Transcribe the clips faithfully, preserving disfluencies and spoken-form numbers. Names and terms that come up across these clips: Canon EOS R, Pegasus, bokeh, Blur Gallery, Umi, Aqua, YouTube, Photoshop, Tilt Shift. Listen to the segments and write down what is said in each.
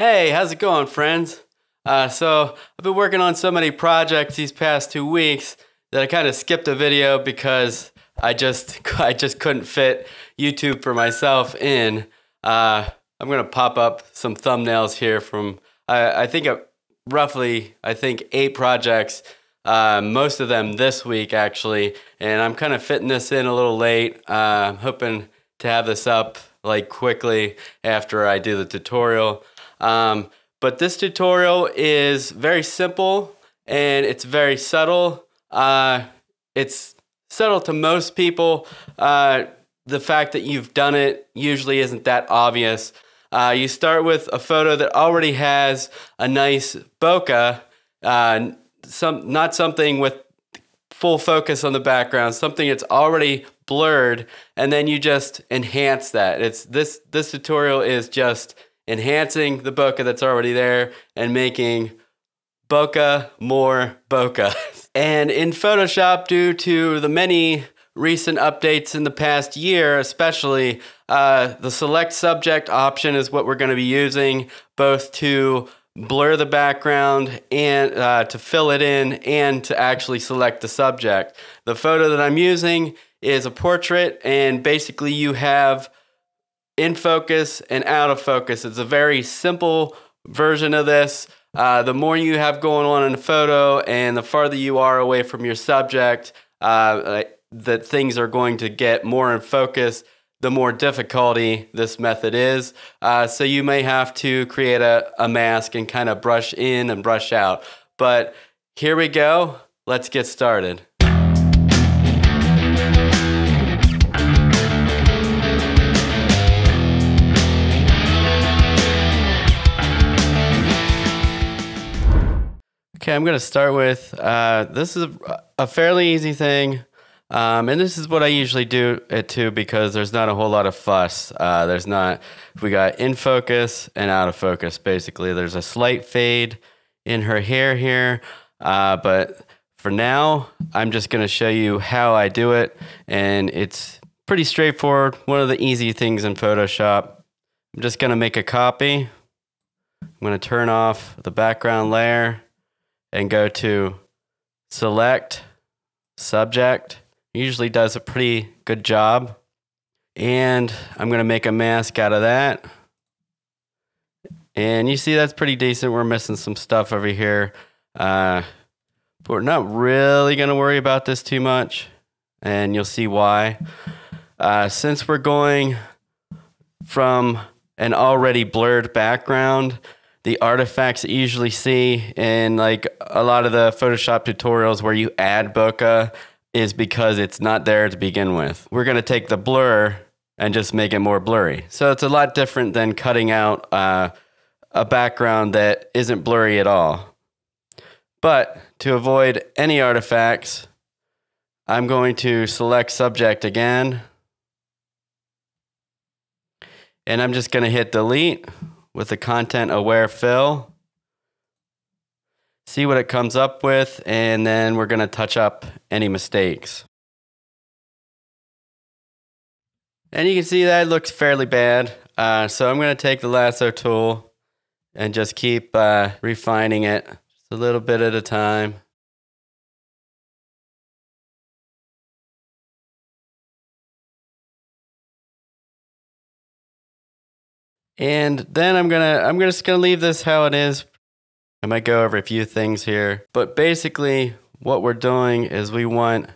Hey, how's it going, friends? Uh, so I've been working on so many projects these past two weeks that I kind of skipped a video because I just I just couldn't fit YouTube for myself in. Uh, I'm gonna pop up some thumbnails here from I, I think a, roughly I think eight projects, uh, most of them this week actually, and I'm kind of fitting this in a little late. Uh, I'm hoping to have this up like quickly after I do the tutorial. Um, but this tutorial is very simple and it's very subtle. Uh, it's subtle to most people. Uh, the fact that you've done it usually isn't that obvious. Uh, you start with a photo that already has a nice bokeh, uh, some, not something with full focus on the background, something that's already blurred, and then you just enhance that. It's this, this tutorial is just enhancing the bokeh that's already there and making bokeh more bokeh. And in Photoshop, due to the many recent updates in the past year, especially, uh, the select subject option is what we're going to be using, both to blur the background and uh, to fill it in and to actually select the subject. The photo that I'm using is a portrait, and basically you have in focus and out of focus. It's a very simple version of this. Uh, the more you have going on in a photo and the farther you are away from your subject, uh, that things are going to get more in focus, the more difficulty this method is. Uh, so you may have to create a, a mask and kind of brush in and brush out. But here we go. Let's get started. Okay, I'm gonna start with, uh, this is a, a fairly easy thing, um, and this is what I usually do it to because there's not a whole lot of fuss. Uh, there's not, we got in focus and out of focus, basically. There's a slight fade in her hair here, uh, but for now, I'm just gonna show you how I do it, and it's pretty straightforward, one of the easy things in Photoshop. I'm just gonna make a copy. I'm gonna turn off the background layer and go to select subject. Usually does a pretty good job. And I'm gonna make a mask out of that. And you see that's pretty decent. We're missing some stuff over here. Uh, but we're not really gonna worry about this too much. And you'll see why. Uh, since we're going from an already blurred background, the artifacts that you usually see in like a lot of the Photoshop tutorials where you add bokeh is because it's not there to begin with. We're going to take the blur and just make it more blurry. So it's a lot different than cutting out uh, a background that isn't blurry at all. But to avoid any artifacts, I'm going to select subject again. And I'm just going to hit delete with the content aware fill, see what it comes up with, and then we're going to touch up any mistakes. And you can see that looks fairly bad. Uh, so I'm going to take the lasso tool and just keep uh, refining it just a little bit at a time. And then I'm gonna, I'm just gonna leave this how it is. I might go over a few things here, but basically what we're doing is we want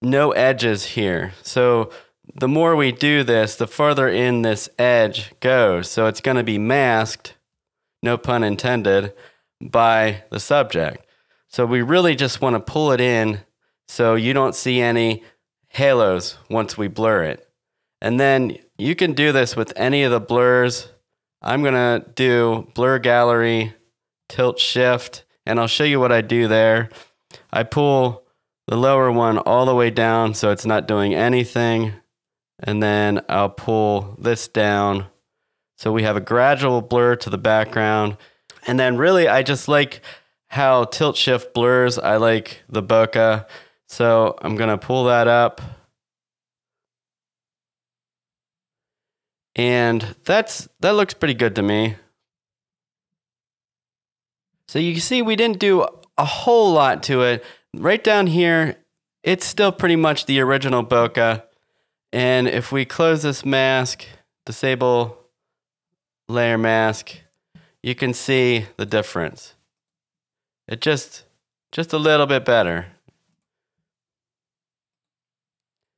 no edges here. So the more we do this, the farther in this edge goes. So it's gonna be masked, no pun intended, by the subject. So we really just wanna pull it in so you don't see any halos once we blur it. And then you can do this with any of the blurs. I'm gonna do Blur Gallery, Tilt Shift, and I'll show you what I do there. I pull the lower one all the way down so it's not doing anything. And then I'll pull this down so we have a gradual blur to the background. And then really, I just like how Tilt Shift blurs. I like the bokeh. So I'm gonna pull that up. And that's that looks pretty good to me. So you can see we didn't do a whole lot to it. Right down here, it's still pretty much the original bokeh. And if we close this mask, disable layer mask, you can see the difference. It just, just a little bit better.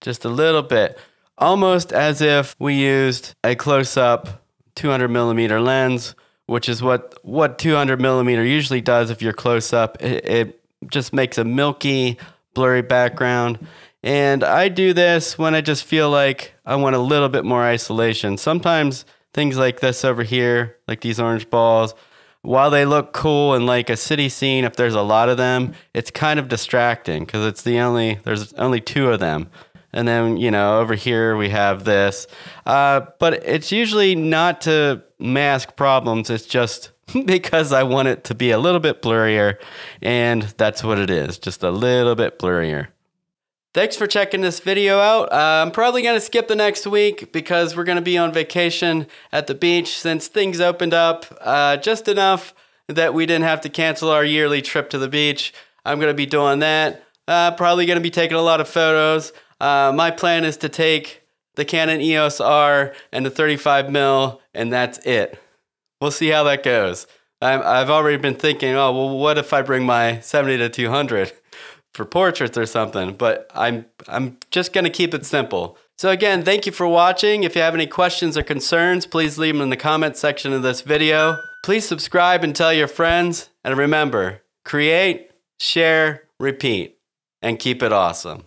Just a little bit. Almost as if we used a close-up two hundred millimeter lens, which is what, what two hundred millimeter usually does if you're close-up. It, it just makes a milky, blurry background. And I do this when I just feel like I want a little bit more isolation. Sometimes things like this over here, like these orange balls, while they look cool in like a city scene, if there's a lot of them, it's kind of distracting because it's the only, there's only two of them. And then, you know, over here we have this. Uh, but it's usually not to mask problems. It's just because I want it to be a little bit blurrier. And that's what it is, just a little bit blurrier. Thanks for checking this video out. Uh, I'm probably going to skip the next week because we're going to be on vacation at the beach since things opened up uh, just enough that we didn't have to cancel our yearly trip to the beach. I'm going to be doing that. Uh, probably going to be taking a lot of photos. Uh, my plan is to take the Canon E O S R and the thirty-five mil, and that's it. We'll see how that goes. I'm, I've already been thinking, oh, well, what if I bring my seventy to two hundred for portraits or something? But I'm, I'm just going to keep it simple. So again, thank you for watching. If you have any questions or concerns, please leave them in the comment section of this video. Please subscribe and tell your friends. And remember, create, share, repeat, and keep it awesome.